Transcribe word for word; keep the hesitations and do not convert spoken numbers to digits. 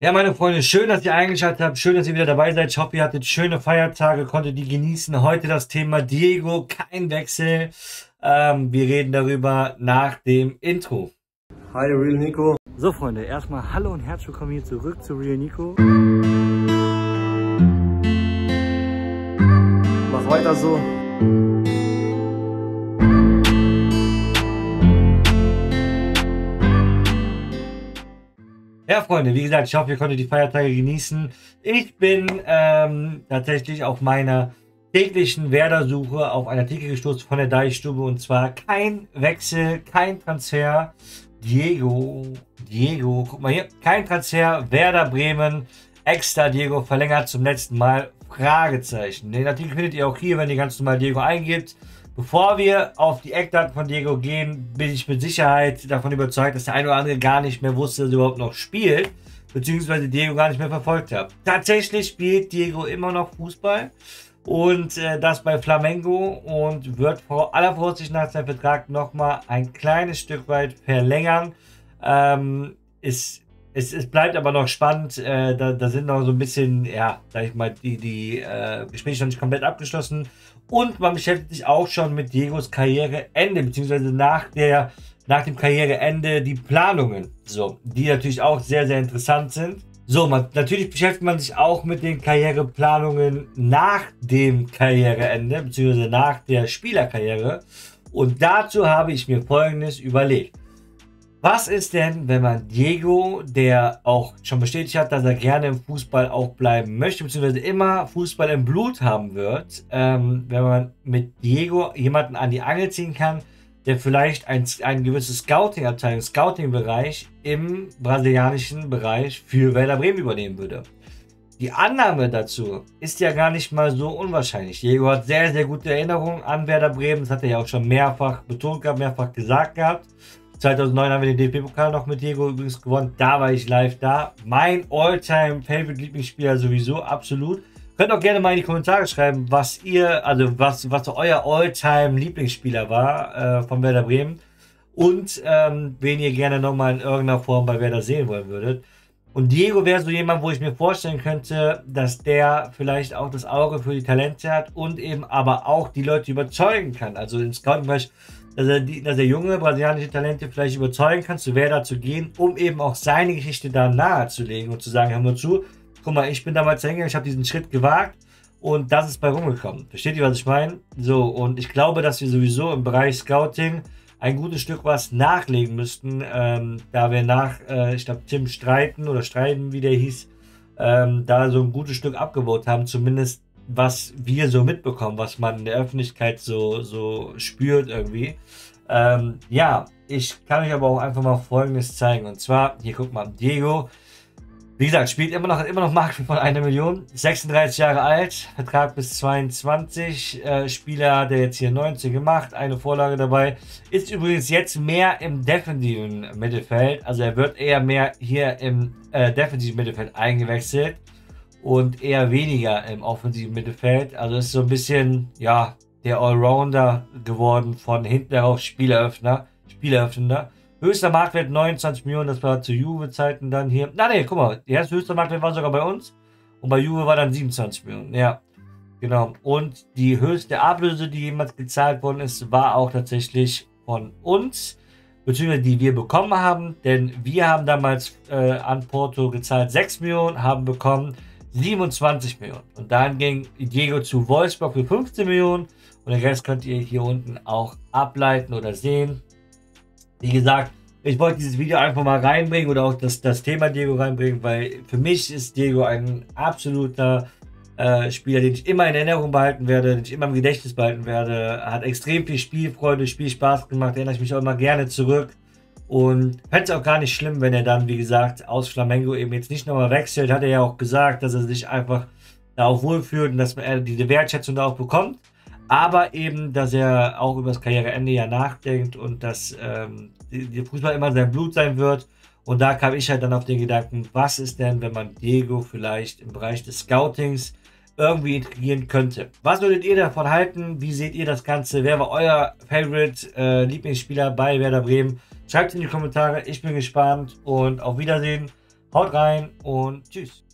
Ja, meine Freunde, schön, dass ihr eingeschaltet habt. Schön, dass ihr wieder dabei seid. Ich hoffe, ihr hattet schöne Feiertage, konntet die genießen. Heute das Thema Diego, kein Wechsel. Ähm, wir reden darüber nach dem Intro. Hi, Real Nico. So, Freunde, erstmal hallo und herzlich willkommen hier zurück zu Real Nico. Mach weiter so. Ja, Freunde, wie gesagt, ich hoffe, ihr konntet die Feiertage genießen. Ich bin ähm, tatsächlich auf meiner täglichen Werder-Suche auf einen Artikel gestoßen von der Deichstube. Und zwar kein Wechsel, kein Transfer. Diego, Diego, guck mal hier. Kein Transfer, Werder Bremen. Extra Diego verlängert zum letzten Mal. Fragezeichen. Den Artikel findet ihr auch hier, wenn ihr ganz normal Diego eingibt. Bevor wir auf die Eckdaten von Diego gehen, bin ich mit Sicherheit davon überzeugt, dass der eine oder andere gar nicht mehr wusste, dass er überhaupt noch spielt, beziehungsweise Diego gar nicht mehr verfolgt hat. Tatsächlich spielt Diego immer noch Fußball und äh, das bei Flamengo und wird vor aller Vorsicht nach seinem Vertrag nochmal ein kleines Stück weit verlängern. Ähm, es, es, es bleibt aber noch spannend, äh, da, da sind noch so ein bisschen, ja, sag ich mal, die, die äh, Gespräche noch nicht komplett abgeschlossen. Und man beschäftigt sich auch schon mit Diegos Karriereende, beziehungsweise nach, der, nach dem Karriereende die Planungen, so, die natürlich auch sehr, sehr interessant sind. So, man, natürlich beschäftigt man sich auch mit den Karriereplanungen nach dem Karriereende, beziehungsweise nach der Spielerkarriere. Und dazu habe ich mir Folgendes überlegt. Was ist denn, wenn man Diego, der auch schon bestätigt hat, dass er gerne im Fußball auch bleiben möchte, beziehungsweise immer Fußball im Blut haben wird, ähm, wenn man mit Diego jemanden an die Angel ziehen kann, der vielleicht ein, ein gewisses Scouting-Abteilung, Scouting-Bereich im brasilianischen Bereich für Werder Bremen übernehmen würde. Die Annahme dazu ist ja gar nicht mal so unwahrscheinlich. Diego hat sehr, sehr gute Erinnerungen an Werder Bremen, das hat er ja auch schon mehrfach betont gehabt, mehrfach gesagt gehabt. zweitausendneun haben wir den D F B-Pokal noch mit Diego übrigens gewonnen. Da war ich live da. Mein All-Time-Favorite-Lieblingsspieler sowieso, absolut. Könnt auch gerne mal in die Kommentare schreiben, was ihr, also was, was euer All-Time-Lieblingsspieler war äh, von Werder Bremen und ähm, wen ihr gerne nochmal in irgendeiner Form bei Werder sehen wollen würdet. Und Diego wäre so jemand, wo ich mir vorstellen könnte, dass der vielleicht auch das Auge für die Talente hat und eben aber auch die Leute überzeugen kann. Also im Scouting-Bereich, dass er, die, dass er junge brasilianische Talente vielleicht überzeugen kann, zu Werder zu gehen, um eben auch seine Geschichte da nahezulegen und zu sagen, hör mal zu, guck mal, ich bin damals hingegangen, ich habe diesen Schritt gewagt und das ist bei rumgekommen. Versteht ihr, was ich meine? So, und ich glaube, dass wir sowieso im Bereich Scouting ein gutes Stück was nachlegen müssten, ähm, da wir nach, äh, ich glaube, Tim Streiten oder Streiten, wie der hieß, ähm, da so ein gutes Stück abgebaut haben, zumindest was wir so mitbekommen, was man in der Öffentlichkeit so, so spürt irgendwie. Ähm, ja, ich kann euch aber auch einfach mal Folgendes zeigen. Und zwar, hier guckt mal, Diego, wie gesagt, spielt immer noch, immer noch Marktwert von einer Million, sechsunddreißig Jahre alt, Vertrag bis zweiundzwanzig, äh, Spieler hat er jetzt hier neunzehn gemacht, eine Vorlage dabei, ist übrigens jetzt mehr im defensiven Mittelfeld, also er wird eher mehr hier im äh, defensiven Mittelfeld eingewechselt und eher weniger im offensiven Mittelfeld. Also ist so ein bisschen, ja, der Allrounder geworden von hinten herauf Spieleröffner, Spieleröffner. Höchster Marktwert neunundzwanzig Millionen, das war zu Juve-Zeiten dann hier. Na ne, guck mal, der höchste Marktwert war sogar bei uns und bei Juve war dann siebenundzwanzig Millionen, ja. Genau, und die höchste Ablöse, die jemals gezahlt worden ist, war auch tatsächlich von uns, beziehungsweise die wir bekommen haben, denn wir haben damals äh, an Porto gezahlt sechs Millionen, haben bekommen siebenundzwanzig Millionen. Und dann ging Diego zu Wolfsburg für fünfzehn Millionen. Und den Rest könnt ihr hier unten auch ableiten oder sehen. Wie gesagt, ich wollte dieses Video einfach mal reinbringen oder auch das, das Thema Diego reinbringen, weil für mich ist Diego ein absoluter äh, Spieler, den ich immer in Erinnerung behalten werde, den ich immer im Gedächtnis behalten werde. Hat extrem viel Spielfreude, Spielspaß gemacht, erinnere ich mich auch immer gerne zurück. Und fände es auch gar nicht schlimm, wenn er dann, wie gesagt, aus Flamengo eben jetzt nicht nochmal wechselt. Hat er ja auch gesagt, dass er sich einfach da auch wohlfühlt und dass er diese Wertschätzung da auch bekommt. Aber eben, dass er auch über das Karriereende ja nachdenkt und dass ähm, der Fußball immer sein Blut sein wird. Und da kam ich halt dann auf den Gedanken, was ist denn, wenn man Diego vielleicht im Bereich des Scoutings irgendwie integrieren könnte. Was würdet ihr davon halten? Wie seht ihr das Ganze? Wer war euer Favorite äh, Lieblingsspieler bei Werder Bremen? Schreibt es in die Kommentare, ich bin gespannt und auf Wiedersehen. Haut rein und tschüss.